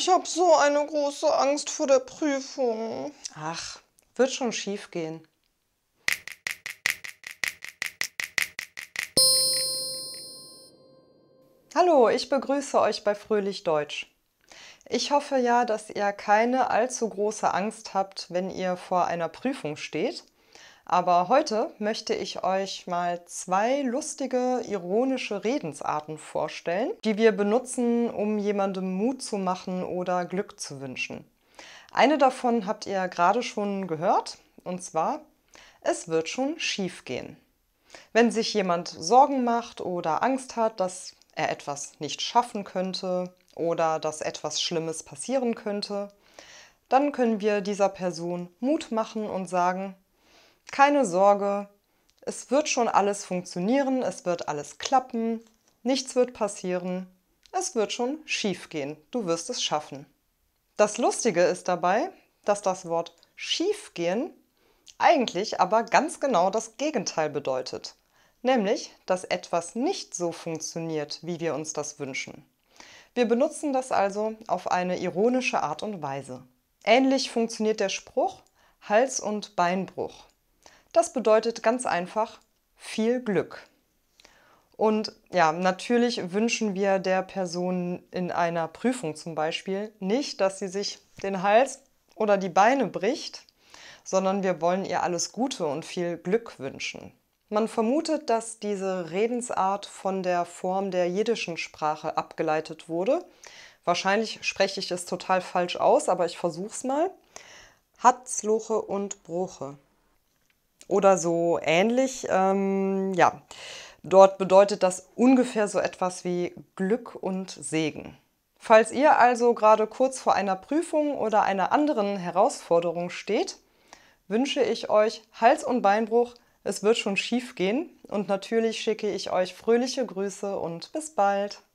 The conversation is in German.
Ich habe so eine große Angst vor der Prüfung. Ach, wird schon schief gehen. Hallo, ich begrüße euch bei Fröhlich Deutsch. Ich hoffe ja, dass ihr keine allzu große Angst habt, wenn ihr vor einer Prüfung steht. Aber heute möchte ich euch mal zwei lustige, ironische Redensarten vorstellen, die wir benutzen, um jemandem Mut zu machen oder Glück zu wünschen. Eine davon habt ihr gerade schon gehört, und zwar, es wird schon schief gehen. Wenn sich jemand Sorgen macht oder Angst hat, dass er etwas nicht schaffen könnte oder dass etwas Schlimmes passieren könnte, dann können wir dieser Person Mut machen und sagen, keine Sorge, es wird schon alles funktionieren, es wird alles klappen, nichts wird passieren, es wird schon schief gehen, du wirst es schaffen. Das Lustige ist dabei, dass das Wort schiefgehen eigentlich aber ganz genau das Gegenteil bedeutet, nämlich, dass etwas nicht so funktioniert, wie wir uns das wünschen. Wir benutzen das also auf eine ironische Art und Weise. Ähnlich funktioniert der Spruch Hals- und Beinbruch. Das bedeutet ganz einfach viel Glück. Und ja, natürlich wünschen wir der Person in einer Prüfung zum Beispiel nicht, dass sie sich den Hals oder die Beine bricht, sondern wir wollen ihr alles Gute und viel Glück wünschen. Man vermutet, dass diese Redensart von der Form der jiddischen Sprache abgeleitet wurde. Wahrscheinlich spreche ich es total falsch aus, aber ich versuch's mal. Hatzloche und Broche. Oder so ähnlich. Ja, dort bedeutet das ungefähr so etwas wie Glück und Segen. Falls ihr also gerade kurz vor einer Prüfung oder einer anderen Herausforderung steht, wünsche ich euch Hals- und Beinbruch, es wird schon schief gehen. Und natürlich schicke ich euch fröhliche Grüße und bis bald.